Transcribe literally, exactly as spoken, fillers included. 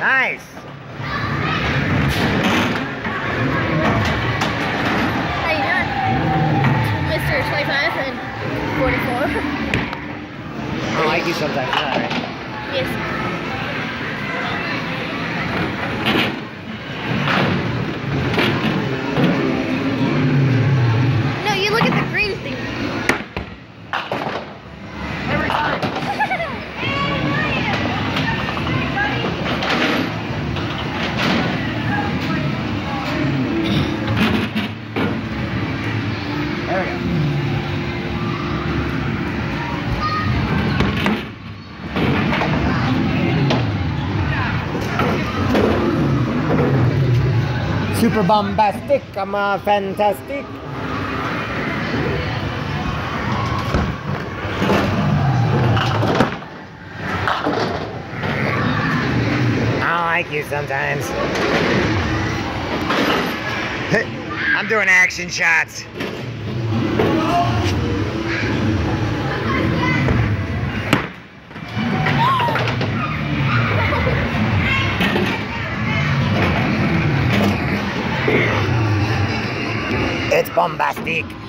Nice. How you doing? Mister twenty-five and forty-four. I like you sometimes, is that right? Yes. Super bombastic, I'm uh, fantastic. I like you sometimes. I'm doing action shots. It's bombastic.